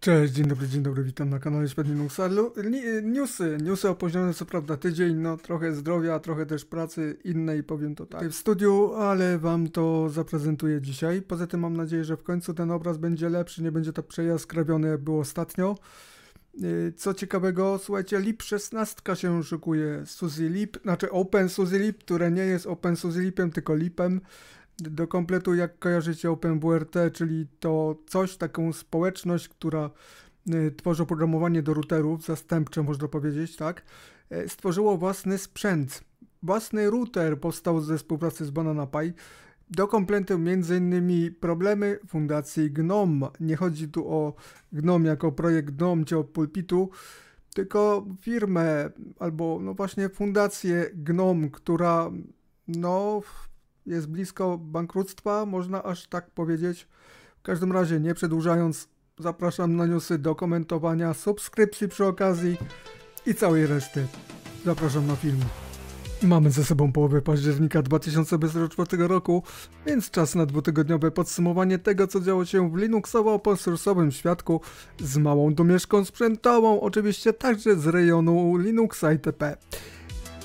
Cześć, dzień dobry, witam na kanale Newsy. Newsy opóźnione co prawda tydzień, no trochę zdrowia, trochę też pracy innej, powiem to tak, w studiu, ale wam to zaprezentuję dzisiaj. Poza tym mam nadzieję, że w końcu ten obraz będzie lepszy, nie będzie to przejaskrawione jak było ostatnio. Co ciekawego, słuchajcie, Leap 16 się szykuje, OpenSUSE Leap, które nie jest OpenSUSE Leapem, tylko Leapem. Do kompletu, jak kojarzycie OpenWRT, czyli to coś, taką społeczność, która tworzy oprogramowanie do routerów, zastępcze można powiedzieć, tak? Stworzyło własny sprzęt. Własny router powstał ze współpracy z Banana Pi. Do kompletu m.in. problemy fundacji GNOME. Nie chodzi tu o GNOME jako projekt GNOME czy o pulpitu, tylko firmę albo no właśnie fundację GNOME, która no... jest blisko bankructwa, można aż tak powiedzieć. W każdym razie, nie przedłużając, zapraszam na newsy do komentowania, subskrypcji przy okazji i całej reszty. Zapraszam na film. Mamy ze sobą połowę października 2024 roku, więc czas na dwutygodniowe podsumowanie tego, co działo się w Linuxowo-open-source'owym światku z małą domieszką sprzętową, oczywiście także z rejonu Linuxa itp.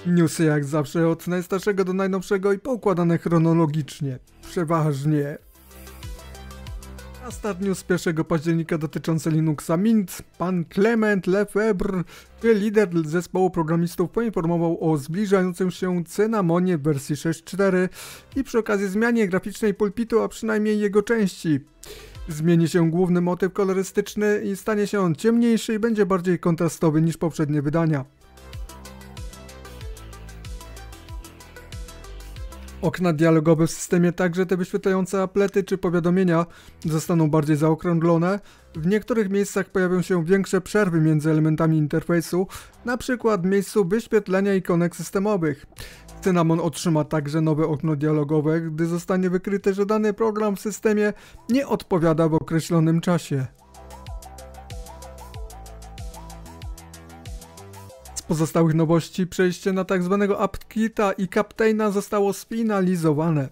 Newsy jak zawsze od najstarszego do najnowszego i poukładane chronologicznie, przeważnie. A start news z 1 października dotyczący Linuxa Mint. Pan Clement Lefebvre, lider zespołu programistów, poinformował o zbliżającym się Cinnamonie w wersji 6.4 i przy okazji zmianie graficznej pulpitu, a przynajmniej jego części. Zmieni się główny motyw kolorystyczny i stanie się on ciemniejszy i będzie bardziej kontrastowy niż poprzednie wydania. Okna dialogowe w systemie, także te wyświetlające aplety czy powiadomienia, zostaną bardziej zaokrąglone. W niektórych miejscach pojawią się większe przerwy między elementami interfejsu, np. w miejscu wyświetlenia ikonek systemowych. Cinnamon otrzyma także nowe okno dialogowe, gdy zostanie wykryte, że dany program w systemie nie odpowiada w określonym czasie. Pozostałych nowości przejście na tzw. apt-kita i kapteina zostało sfinalizowane.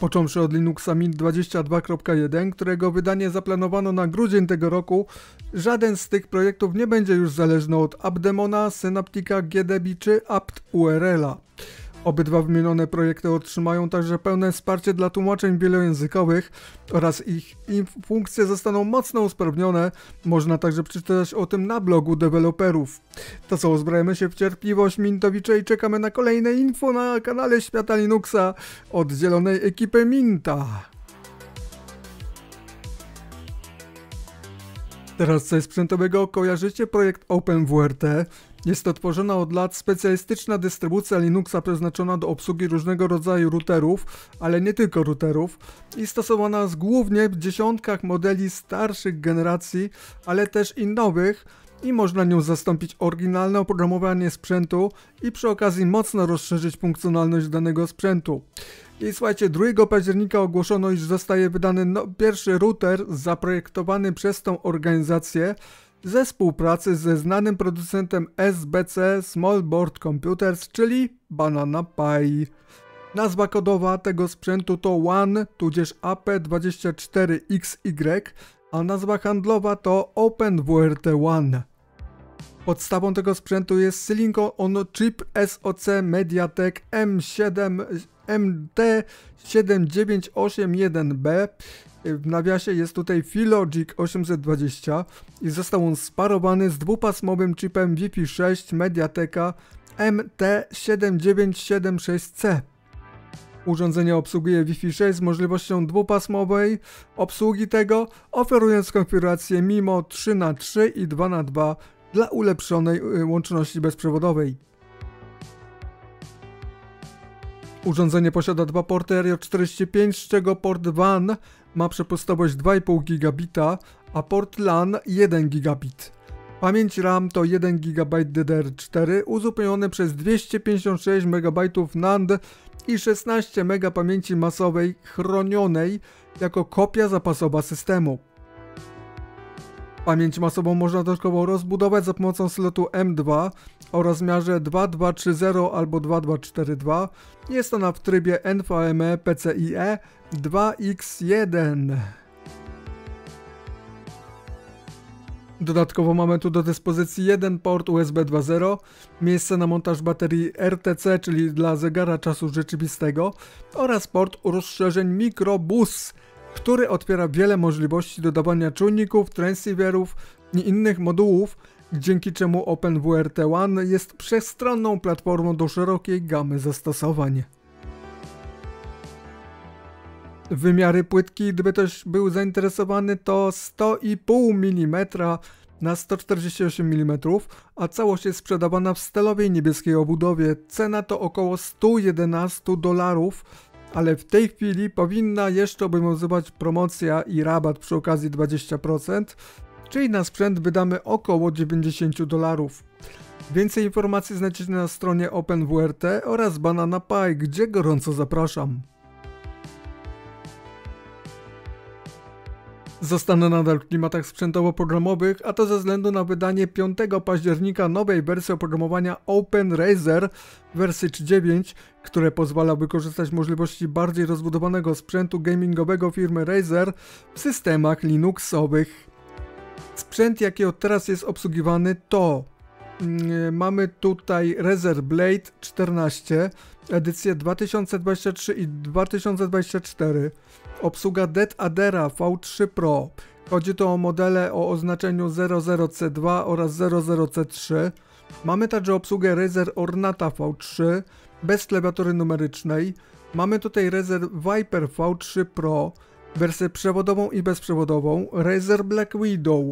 Począwszy od Linuxa Mint 22.1, którego wydanie zaplanowano na grudzień tego roku, żaden z tych projektów nie będzie już zależny od apt-demona, synaptika, gdebi czy apt-urla. Obydwa wymienione projekty otrzymają także pełne wsparcie dla tłumaczeń wielojęzykowych oraz ich funkcje zostaną mocno usprawnione. Można także przeczytać o tym na blogu deweloperów. To co, uzbrajamy się w cierpliwość mintowicze i czekamy na kolejne info na kanale Świata Linuxa od zielonej ekipy Minta. Teraz coś sprzętowego, kojarzycie projekt OpenWRT? Jest to tworzona od lat specjalistyczna dystrybucja Linuxa przeznaczona do obsługi różnego rodzaju routerów, ale nie tylko routerów i stosowana jest głównie w dziesiątkach modeli starszych generacji, ale też i nowych i można nią zastąpić oryginalne oprogramowanie sprzętu i przy okazji mocno rozszerzyć funkcjonalność danego sprzętu. I słuchajcie, 2 października ogłoszono, iż zostaje wydany pierwszy router zaprojektowany przez tą organizację ze współpracy ze znanym producentem SBC Small Board Computers, czyli Banana Pi. Nazwa kodowa tego sprzętu to One, tudzież AP24XY, a nazwa handlowa to OpenWRT One. Podstawą tego sprzętu jest Silicon on Chip SoC Mediatek MT7981B. W nawiasie jest tutaj Philologic 820 i został on sparowany z dwupasmowym chipem Wi-Fi 6 Mediateka MT7976C. Urządzenie obsługuje Wi-Fi 6 z możliwością dwupasmowej obsługi tego, oferując konfigurację MIMO 3x3 i 2x2 dla ulepszonej łączności bezprzewodowej. Urządzenie posiada dwa porty RJ45, z czego port WAN ma przepustowość 2,5 gigabita, a port LAN 1 gigabit. Pamięć RAM to 1 GB DDR4 uzupełnione przez 256 MB NAND i 16 MB pamięci masowej chronionej jako kopia zapasowa systemu. Pamięć masową można dodatkowo rozbudować za pomocą slotu M2 o rozmiarze 2230 albo 2242. Jest ona w trybie NVMe PCIe 2x1. Dodatkowo mamy tu do dyspozycji jeden port USB 2.0, miejsce na montaż baterii RTC, czyli dla zegara czasu rzeczywistego, oraz port rozszerzeń microbus, który otwiera wiele możliwości dodawania czujników, transceiverów i innych modułów, dzięki czemu OpenWRT One jest wszechstronną platformą do szerokiej gamy zastosowań. Wymiary płytki, gdyby ktoś był zainteresowany, to 100,5 mm na 148 mm, a całość jest sprzedawana w stalowej niebieskiej obudowie. Cena to około $111, ale w tej chwili powinna jeszcze obowiązywać promocja i rabat przy okazji 20%, czyli na sprzęt wydamy około $90. Więcej informacji znajdziecie na stronie OpenWRT oraz Banana Pi, gdzie gorąco zapraszam. Zostanę nadal w klimatach sprzętowo-programowych, a to ze względu na wydanie 5 października nowej wersji oprogramowania OpenWRT wersji 3.9, które pozwala wykorzystać możliwości bardziej rozbudowanego sprzętu gamingowego firmy Razer w systemach linuxowych. Sprzęt, jaki od teraz jest obsługiwany, to mamy tutaj Razer Blade 14, edycje 2023 i 2024. Obsługa Dead Adera V3 Pro. Chodzi tu o modele o oznaczeniu 00C2 oraz 00C3. Mamy także obsługę Razer Ornata V3 bez klawiatury numerycznej. Mamy tutaj Razer Viper V3 Pro, wersję przewodową i bezprzewodową. Razer Black Widow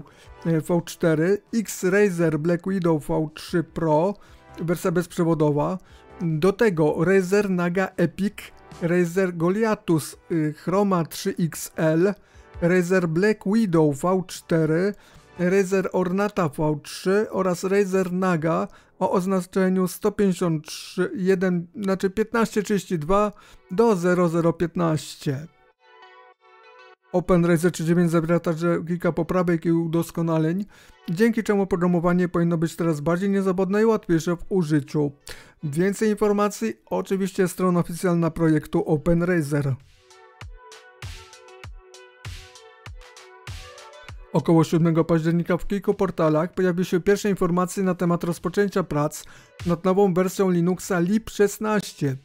V4, X-Razer Black Widow V3 Pro, wersja bezprzewodowa. Do tego Razer Naga Epic, Razer Goliathus Chroma 3XL, Razer Black Widow V4, Razer Ornata V3 oraz Razer Naga o oznaczeniu 1532 do 0015. OpenWRT 3.9 zawiera także kilka poprawek i udoskonaleń, dzięki czemu programowanie powinno być teraz bardziej niezawodne i łatwiejsze w użyciu. Więcej informacji oczywiście strona oficjalna projektu OpenWRT. Około 7 października w kilku portalach pojawiły się pierwsze informacje na temat rozpoczęcia prac nad nową wersją Linuxa Leap 16.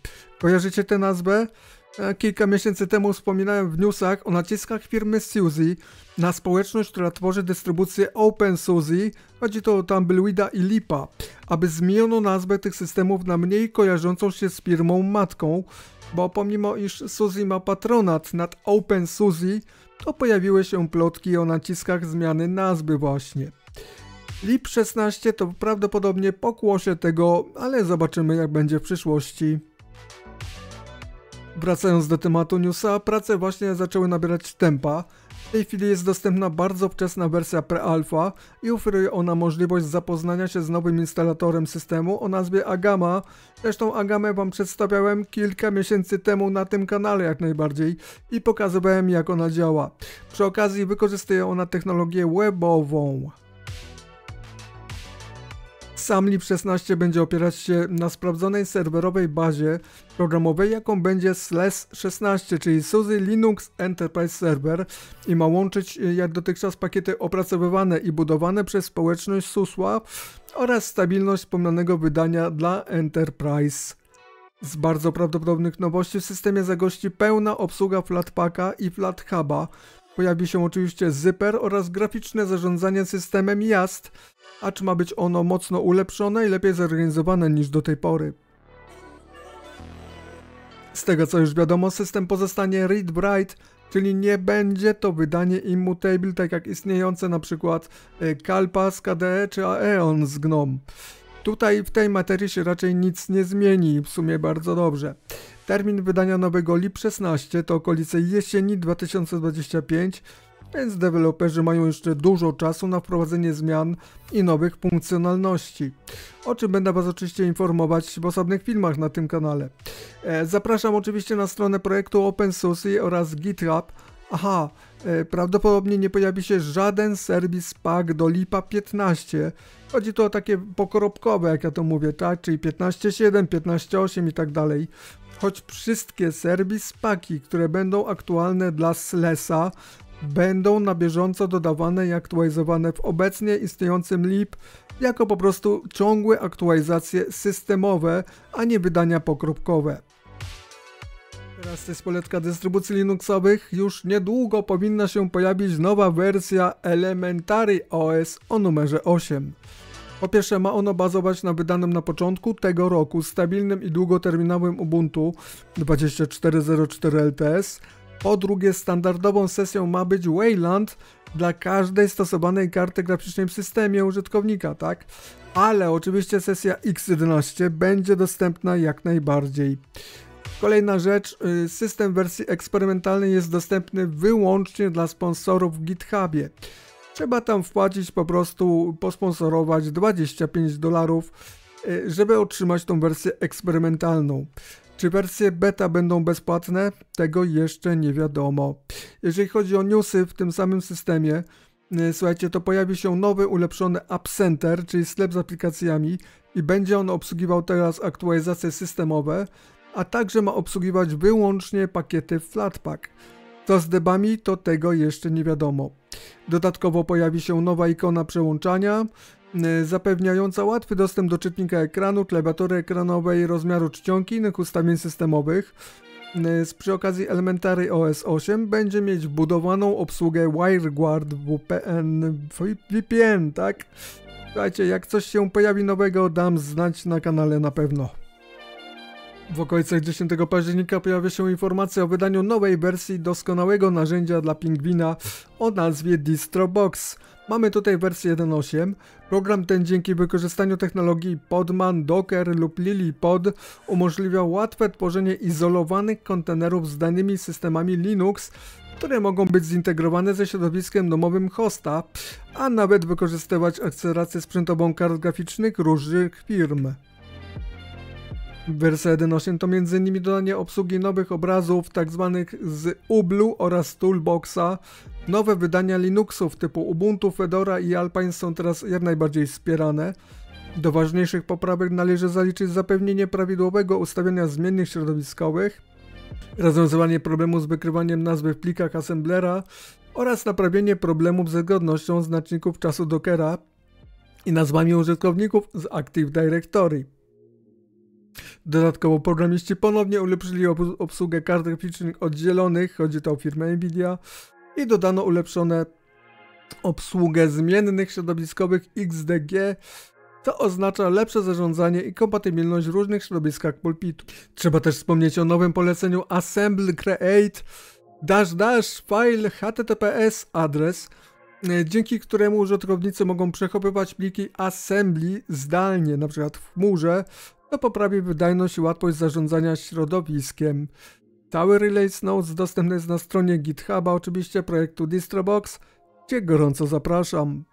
Kojarzycie tę nazwę? Kilka miesięcy temu wspominałem w newsach o naciskach firmy SUSE na społeczność, która tworzy dystrybucję OpenSUSE, chodzi tu o Tumbleweeda i Lipa, aby zmieniono nazwę tych systemów na mniej kojarzącą się z firmą matką, bo pomimo iż SUSE ma patronat nad OpenSUSE, to pojawiły się plotki o naciskach zmiany nazwy właśnie. Leap 16 to prawdopodobnie pokłosie tego, ale zobaczymy jak będzie w przyszłości. Wracając do tematu newsa, prace właśnie zaczęły nabierać tempa. W tej chwili jest dostępna bardzo wczesna wersja pre-alpha i oferuje ona możliwość zapoznania się z nowym instalatorem systemu o nazwie Agama. Zresztą Agamę wam przedstawiałem kilka miesięcy temu na tym kanale jak najbardziej i pokazywałem jak ona działa. Przy okazji wykorzystuje ona technologię webową. Sam Leap 16 będzie opierać się na sprawdzonej serwerowej bazie programowej, jaką będzie SLES 16, czyli SUSE Linux Enterprise Server, i ma łączyć jak dotychczas pakiety opracowywane i budowane przez społeczność SUSE oraz stabilność wspomnianego wydania dla Enterprise. Z bardzo prawdopodobnych nowości w systemie zagości pełna obsługa Flatpaka i FlatHuba. Pojawi się oczywiście zypper oraz graficzne zarządzanie systemem YaST, acz ma być ono mocno ulepszone i lepiej zorganizowane niż do tej pory. Z tego co już wiadomo, system pozostanie read-write, czyli nie będzie to wydanie immutable, tak jak istniejące np. Kalpa z KDE czy Aeon z GNOME. Tutaj w tej materii się raczej nic nie zmieni, w sumie bardzo dobrze. Termin wydania nowego Leap 16 to okolice jesieni 2025, więc deweloperzy mają jeszcze dużo czasu na wprowadzenie zmian i nowych funkcjonalności, o czym będę was oczywiście informować w osobnych filmach na tym kanale. Zapraszam oczywiście na stronę projektu OpenSUSE oraz GitHub. Aha, prawdopodobnie nie pojawi się żaden serwis pack do Leapa 15. Chodzi tu o takie pokorobkowe, jak ja to mówię, tak? Czyli 15.7, 15.8 i tak dalej. Choć wszystkie serwis paki, które będą aktualne dla SLES-a, będą na bieżąco dodawane i aktualizowane w obecnie istniejącym Leap jako po prostu ciągłe aktualizacje systemowe, a nie wydania pokropkowe. Teraz jest poletka dystrybucji Linuxowych. Już niedługo powinna się pojawić nowa wersja Elementary OS o numerze 8. Po pierwsze, ma ono bazować na wydanym na początku tego roku stabilnym i długoterminowym Ubuntu 24.04 LTS. Po drugie, standardową sesją ma być Wayland dla każdej stosowanej karty graficznej w systemie użytkownika, tak? Ale oczywiście sesja X11 będzie dostępna jak najbardziej. Kolejna rzecz, system wersji eksperymentalnej jest dostępny wyłącznie dla sponsorów w GitHubie. Trzeba tam wpłacić, po prostu posponsorować $25, żeby otrzymać tą wersję eksperymentalną. Czy wersje beta będą bezpłatne? Tego jeszcze nie wiadomo. Jeżeli chodzi o newsy w tym samym systemie, słuchajcie, to pojawi się nowy, ulepszony App Center, czyli sklep z aplikacjami i będzie on obsługiwał teraz aktualizacje systemowe, a także ma obsługiwać wyłącznie pakiety Flatpak. Co z debami, to tego jeszcze nie wiadomo. Dodatkowo pojawi się nowa ikona przełączania, zapewniająca łatwy dostęp do czytnika ekranu, klawiatury ekranowej, rozmiaru czcionki i innych ustawień systemowych. Przy okazji Elementary OS 8 będzie mieć wbudowaną obsługę WireGuard VPN, tak? Słuchajcie, jak coś się pojawi nowego, dam znać na kanale na pewno. W okolicach 10 października pojawia się informacja o wydaniu nowej wersji doskonałego narzędzia dla pingwina o nazwie DistroBox. Mamy tutaj wersję 1.8. Program ten dzięki wykorzystaniu technologii Podman, Docker lub LilyPod umożliwia łatwe tworzenie izolowanych kontenerów z danymi systemami Linux, które mogą być zintegrowane ze środowiskiem domowym hosta, a nawet wykorzystywać akcelerację sprzętową kart graficznych różnych firm. Wersja 1.8 to m.in. dodanie obsługi nowych obrazów, tzw. z Ublu oraz Toolboxa. Nowe wydania Linuxów typu Ubuntu, Fedora i Alpine są teraz jak najbardziej wspierane. Do ważniejszych poprawek należy zaliczyć zapewnienie prawidłowego ustawienia zmiennych środowiskowych, rozwiązywanie problemu z wykrywaniem nazwy w plikach assemblera oraz naprawienie problemów ze zgodnością znaczników czasu Dockera i nazwami użytkowników z Active Directory. Dodatkowo programiści ponownie ulepszyli obsługę kart graficznych oddzielonych, chodzi to o firmę NVIDIA, i dodano ulepszone obsługę zmiennych środowiskowych XDG, co oznacza lepsze zarządzanie i kompatybilność w różnych środowiskach pulpitu. Trzeba też wspomnieć o nowym poleceniu Assemble Create --file https adres, dzięki któremu użytkownicy mogą przechowywać pliki assembly zdalnie, np. w chmurze, to poprawi wydajność i łatwość zarządzania środowiskiem. Cały Release Notes dostępny jest na stronie GitHuba, oczywiście projektu DistroBox, gdzie gorąco zapraszam.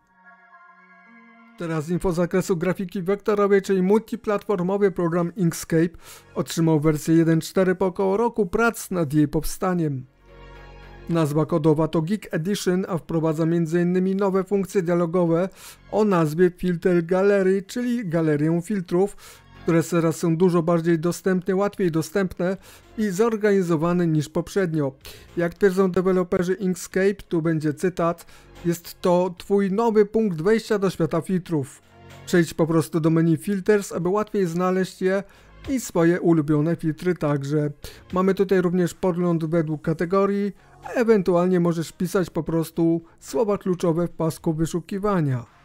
Teraz info z zakresu grafiki wektorowej, czyli multiplatformowy program Inkscape otrzymał wersję 1.4 po około roku prac nad jej powstaniem. Nazwa kodowa to Geek Edition, a wprowadza m.in. nowe funkcje dialogowe o nazwie Filter Gallery, czyli galerię filtrów, które teraz są dużo bardziej dostępne, łatwiej dostępne i zorganizowane niż poprzednio. Jak twierdzą deweloperzy Inkscape, tu będzie cytat, jest to twój nowy punkt wejścia do świata filtrów. Przejdź po prostu do menu Filters, aby łatwiej znaleźć je i swoje ulubione filtry także. Mamy tutaj również podgląd według kategorii, a ewentualnie możesz pisać po prostu słowa kluczowe w pasku wyszukiwania.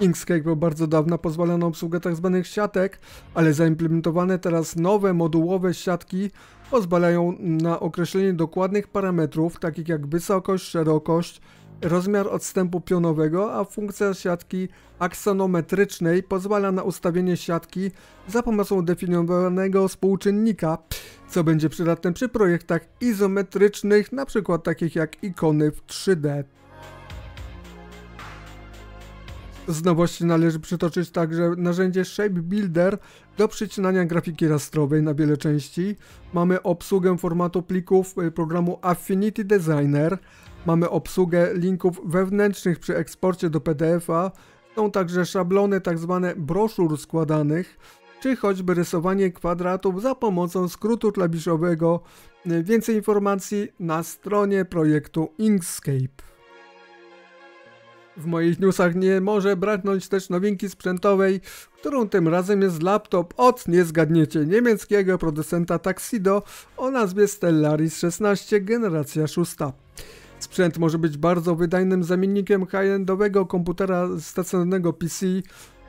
Inkscape od bardzo dawna pozwala na obsługę tzw. siatek, ale zaimplementowane teraz nowe modułowe siatki pozwalają na określenie dokładnych parametrów, takich jak wysokość, szerokość, rozmiar odstępu pionowego, a funkcja siatki aksonometrycznej pozwala na ustawienie siatki za pomocą definiowanego współczynnika, co będzie przydatne przy projektach izometrycznych, np. takich jak ikony w 3D. Z nowości należy przytoczyć także narzędzie Shape Builder do przecinania grafiki rastrowej na wiele części. Mamy obsługę formatu plików programu Affinity Designer. Mamy obsługę linków wewnętrznych przy eksporcie do PDF-a. Są także szablony tzw. broszur składanych. czy choćby rysowanie kwadratów za pomocą skrótu klawiszowego. Więcej informacji na stronie projektu Inkscape. W moich newsach nie może braknąć też nowinki sprzętowej, którą tym razem jest laptop od, nie zgadniecie, niemieckiego producenta Tuxedo o nazwie Stellaris 16 generacja 6. Sprzęt może być bardzo wydajnym zamiennikiem high-endowego komputera stacjonarnego PC,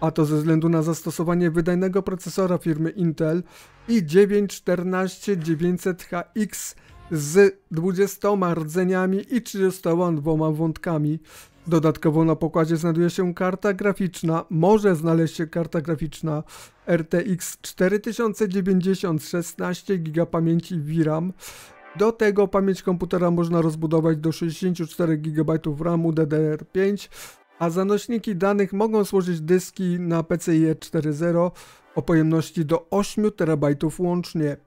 a to ze względu na zastosowanie wydajnego procesora firmy Intel i9-14900HX z 20 rdzeniami i 32 wątkami. Dodatkowo na pokładzie znajduje się karta graficzna, może znaleźć się karta graficzna RTX 4090, 16 GB pamięci VRAM. Do tego pamięć komputera można rozbudować do 64 GB RAMu DDR5, a za nośniki danych mogą służyć dyski na PCIe 4.0 o pojemności do 8 TB łącznie.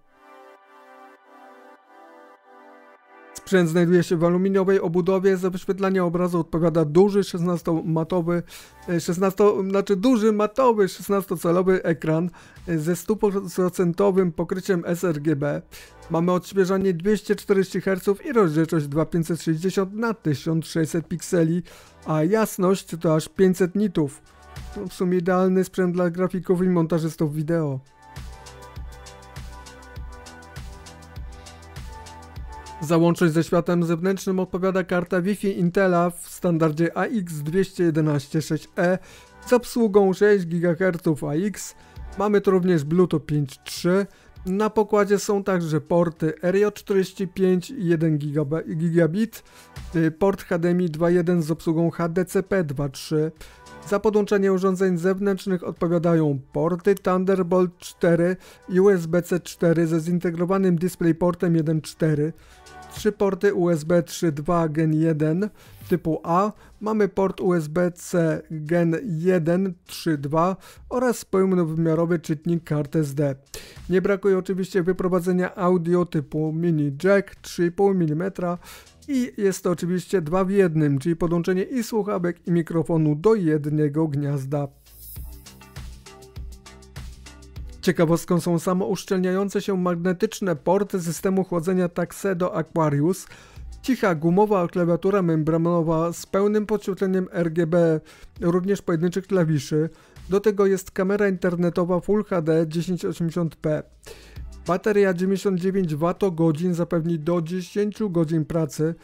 Sprzęt znajduje się w aluminiowej obudowie, za wyświetlanie obrazu odpowiada duży 16-calowy ekran ze 100% pokryciem sRGB. Mamy odświeżanie 240 Hz i rozdzielczość 2560 na 1600 pikseli, a jasność to aż 500 nitów. W sumie idealny sprzęt dla grafików i montażystów wideo. Za łączność ze światem zewnętrznym odpowiada karta Wi-Fi Intela w standardzie AX2116E z obsługą 6 GHz AX. Mamy tu również Bluetooth 5.3. Na pokładzie są także porty RJ45 1 gigabit, port HDMI 2.1 z obsługą HDCP 2.3. Za podłączenie urządzeń zewnętrznych odpowiadają porty Thunderbolt 4 i USB-C 4 ze zintegrowanym DisplayPortem 1.4, 3 porty USB 3.2 Gen 1 typu A, mamy port USB-C Gen 1 3.2 oraz pełnowymiarowy czytnik kart SD. Nie brakuje oczywiście wyprowadzenia audio typu mini jack 3,5 mm, i jest to oczywiście 2 w 1, czyli podłączenie i słuchawek i mikrofonu do jednego gniazda. Ciekawostką są samouszczelniające się magnetyczne porty systemu chłodzenia Tuxedo Aquarius. Cicha gumowa klawiatura membranowa z pełnym podświetleniem RGB, również pojedynczych klawiszy. Do tego jest kamera internetowa Full HD 1080p. Bateria 99 Wh zapewni do 10 godzin pracy,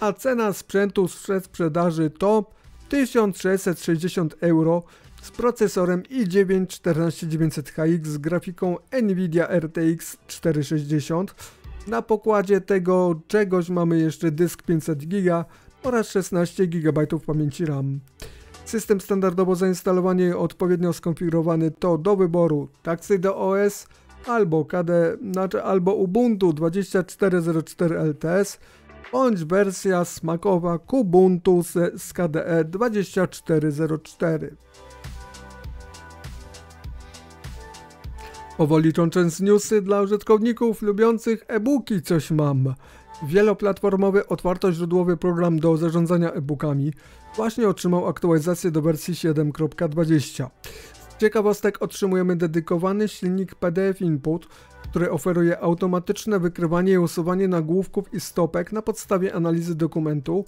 a cena sprzętu z przedsprzedaży to 1660 euro z procesorem i9-14900HX z grafiką NVIDIA RTX 460. Na pokładzie tego czegoś mamy jeszcze dysk 500 GB oraz 16 GB pamięci RAM. System standardowo zainstalowany i odpowiednio skonfigurowany to do wyboru Tuxedo OS albo Ubuntu 2404 LTS bądź wersja smakowa Kubuntu z KDE 2404. Powoli kończąc newsy dla użytkowników lubiących e-booki, coś mam. Wieloplatformowy, otwartoźródłowy program do zarządzania e-bookami właśnie otrzymał aktualizację do wersji 7.20. Z ciekawostek otrzymujemy dedykowany silnik PDF Input, który oferuje automatyczne wykrywanie i usuwanie nagłówków i stopek na podstawie analizy dokumentu.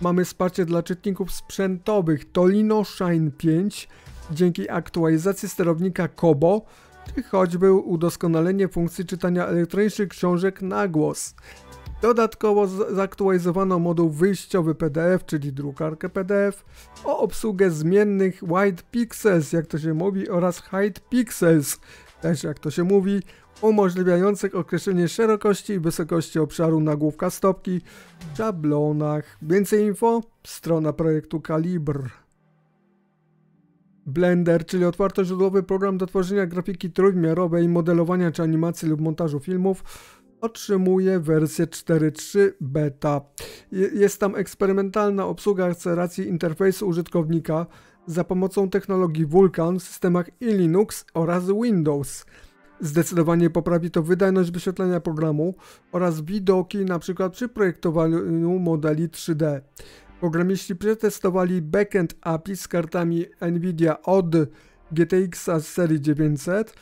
Mamy wsparcie dla czytników sprzętowych Tolino Shine 5 dzięki aktualizacji sterownika Kobo, czy choćby udoskonalenie funkcji czytania elektronicznych książek na głos. Dodatkowo zaktualizowano moduł wyjściowy PDF, czyli drukarkę PDF, o obsługę zmiennych White Pixels, jak to się mówi, oraz Hide Pixels, też jak to się mówi, umożliwiających określenie szerokości i wysokości obszaru nagłówka stopki w szablonach. Więcej info? Strona projektu Kalibr. Blender, czyli otwartoźródłowy program do tworzenia grafiki trójwymiarowej, modelowania czy animacji lub montażu filmów, otrzymuje wersję 4.3 beta. Jest tam eksperymentalna obsługa akceleracji interfejsu użytkownika za pomocą technologii Vulkan w systemach i Linux oraz Windows. Zdecydowanie poprawi to wydajność wyświetlania programu oraz widoki, np. przy projektowaniu modeli 3D. Programiści przetestowali backend API z kartami NVIDIA od GTX z serii 900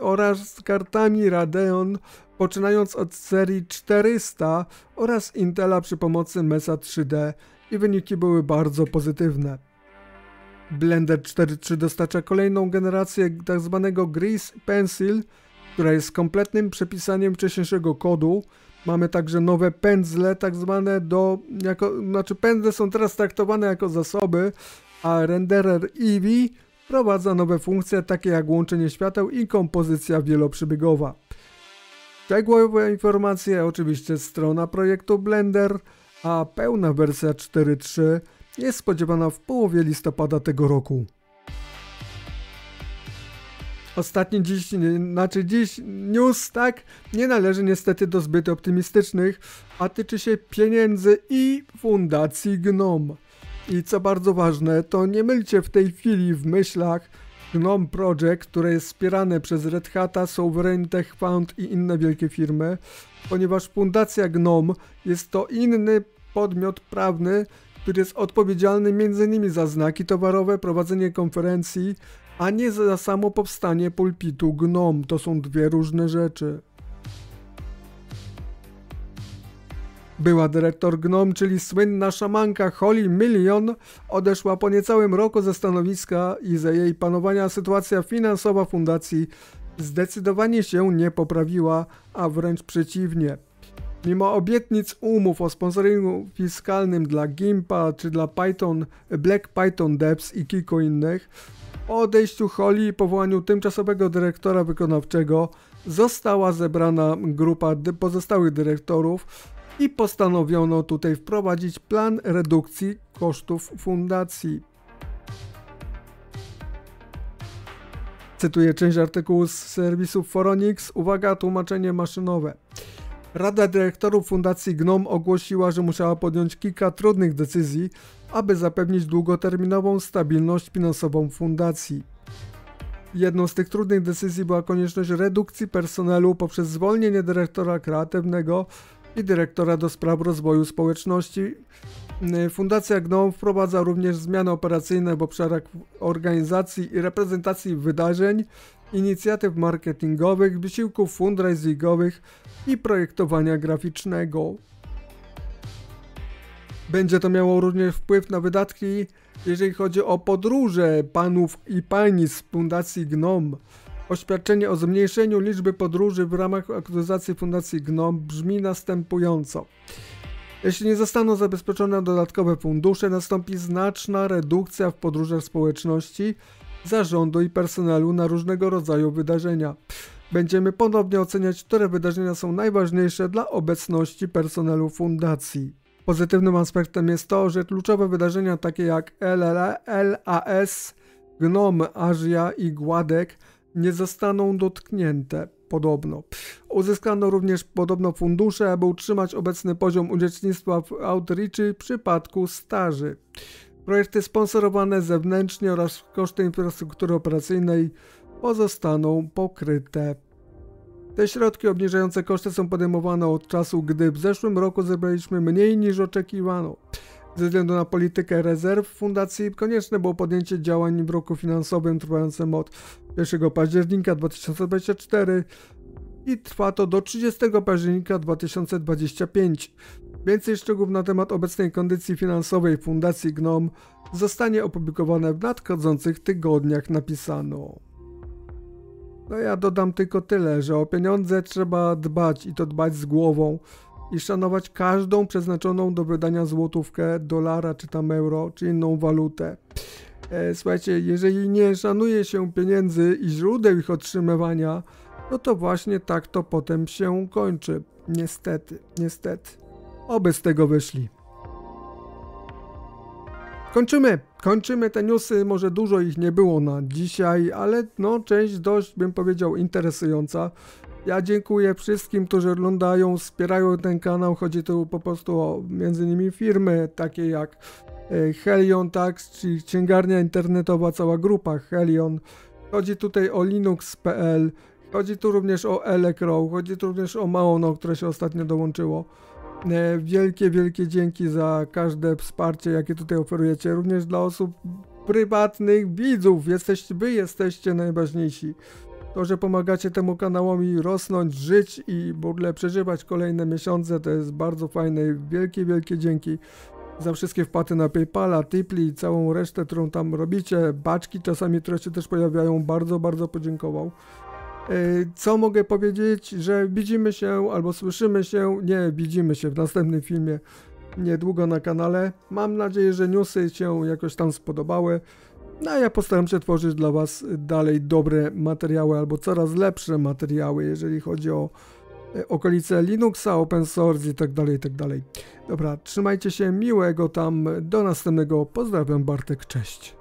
oraz kartami Radeon, poczynając od serii 400 oraz Intela przy pomocy Mesa 3D i wyniki były bardzo pozytywne. Blender 4.3 dostarcza kolejną generację tzw. Grease Pencil, która jest kompletnym przepisaniem wcześniejszego kodu. Mamy także nowe pędzle, pędzle są teraz traktowane jako zasoby, a renderer Eevee wprowadza nowe funkcje takie jak łączenie świateł i kompozycja wieloprzybiegowa. Szczegółowe informacje oczywiście strona projektu Blender, a pełna wersja 4.3 jest spodziewana w połowie listopada tego roku. Ostatni dziś news, nie należy niestety do zbyt optymistycznych, a tyczy się pieniędzy i fundacji GNOME. I co bardzo ważne, to nie mylcie w tej chwili w myślach GNOME Project, które jest wspierane przez Red Hata, Sovereign Tech Fund i inne wielkie firmy, ponieważ fundacja GNOME jest to inny podmiot prawny, który jest odpowiedzialny m.in. za znaki towarowe, prowadzenie konferencji, a nie za samo powstanie pulpitu GNOME. To są dwie różne rzeczy. Była dyrektor GNOME, czyli słynna szamanka Holly Million, odeszła po niecałym roku ze stanowiska i za jej panowania sytuacja finansowa fundacji zdecydowanie się nie poprawiła, a wręcz przeciwnie. Mimo obietnic umów o sponsoringu fiskalnym dla Gimpa czy dla Black Python Devs i kilku innych, po odejściu Holly i powołaniu tymczasowego dyrektora wykonawczego została zebrana grupa pozostałych dyrektorów i postanowiono tutaj wprowadzić plan redukcji kosztów fundacji. Cytuję część artykułu z serwisu Foronix. Uwaga, tłumaczenie maszynowe. Rada dyrektorów Fundacji GNOME ogłosiła, że musiała podjąć kilka trudnych decyzji, aby zapewnić długoterminową stabilność finansową fundacji. Jedną z tych trudnych decyzji była konieczność redukcji personelu poprzez zwolnienie dyrektora kreatywnego i dyrektora do spraw rozwoju społeczności. Fundacja GNOME wprowadza również zmiany operacyjne w obszarach organizacji i reprezentacji wydarzeń, inicjatyw marketingowych, wysiłków fundraisingowych i projektowania graficznego. Będzie to miało również wpływ na wydatki, jeżeli chodzi o podróże panów i pani z Fundacji GNOME. Oświadczenie o zmniejszeniu liczby podróży w ramach aktualizacji Fundacji GNOME brzmi następująco. Jeśli nie zostaną zabezpieczone dodatkowe fundusze, nastąpi znaczna redukcja w podróżach społeczności, zarządu i personelu na różnego rodzaju wydarzenia. Będziemy ponownie oceniać, które wydarzenia są najważniejsze dla obecności personelu fundacji. Pozytywnym aspektem jest to, że kluczowe wydarzenia takie jak LAS, GNOME, Azja i Gładek nie zostaną dotknięte. Podobno. Uzyskano również podobno fundusze, aby utrzymać obecny poziom udziecznictwa w outreachu w przypadku staży. Projekty sponsorowane zewnętrznie oraz koszty infrastruktury operacyjnej pozostaną pokryte. Te środki obniżające koszty są podejmowane od czasu, gdy w zeszłym roku zebraliśmy mniej niż oczekiwano. Ze względu na politykę rezerw fundacji konieczne było podjęcie działań w roku finansowym trwającym od 1 października 2024 i trwa to do 30 października 2025. Więcej szczegółów na temat obecnej kondycji finansowej Fundacji GNOME zostanie opublikowane w nadchodzących tygodniach, napisano. No ja dodam tylko tyle, że o pieniądze trzeba dbać i to dbać z głową i szanować każdą przeznaczoną do wydania złotówkę, dolara czy tam euro, czy inną walutę. Słuchajcie, jeżeli nie szanuje się pieniędzy i źródeł ich otrzymywania, no to właśnie tak to potem się kończy. Niestety. Oby z tego wyszli. Kończymy te newsy, może dużo ich nie było na dzisiaj, ale no część dość, bym powiedział, interesująca. Ja dziękuję wszystkim, którzy oglądają, wspierają ten kanał, chodzi tu po prostu o między innymi firmy takie jak Helion, czyli księgarnia internetowa, cała grupa Helion, chodzi tutaj o linux.pl, chodzi tu również o Elecrow, chodzi tu również o Maono, które się ostatnio dołączyło. Wielkie dzięki za każde wsparcie, jakie tutaj oferujecie, również dla osób prywatnych widzów. Wy jesteście najważniejsi. To, że pomagacie temu kanałowi rosnąć, żyć i w ogóle przeżywać kolejne miesiące, to jest bardzo fajne. Wielkie, wielkie dzięki za wszystkie wpłaty na PayPala, Tipli i całą resztę, którą tam robicie. Baczki czasami, które się też pojawiają. Bardzo, bardzo podziękował. Co mogę powiedzieć, że widzimy się albo słyszymy się, nie, widzimy się w następnym filmie niedługo na kanale. Mam nadzieję, że newsy się jakoś tam spodobały. No a ja postaram się tworzyć dla Was dalej dobre materiały albo coraz lepsze materiały, jeżeli chodzi o okolice Linuxa, open source i tak dalej, i tak dalej. Dobra, trzymajcie się, miłego tam, do następnego, pozdrawiam, Bartek, cześć.